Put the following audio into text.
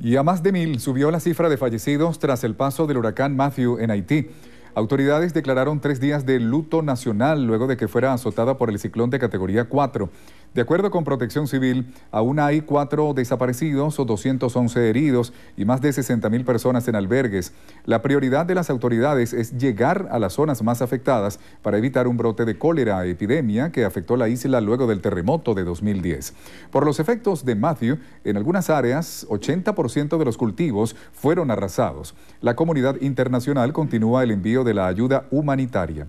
Y a más de 1000 subió la cifra de fallecidos tras el paso del huracán Matthew en Haití. Autoridades declararon 3 días de luto nacional luego de que fuera azotada por el ciclón de categoría 4. De acuerdo con Protección Civil, aún hay 4 desaparecidos o 211 heridos y más de 60.000 personas en albergues. La prioridad de las autoridades es llegar a las zonas más afectadas para evitar un brote de cólera, epidemia que afectó la isla luego del terremoto de 2010. Por los efectos de Matthew, en algunas áreas, 80% de los cultivos fueron arrasados. La comunidad internacional continúa el envío de la ayuda humanitaria.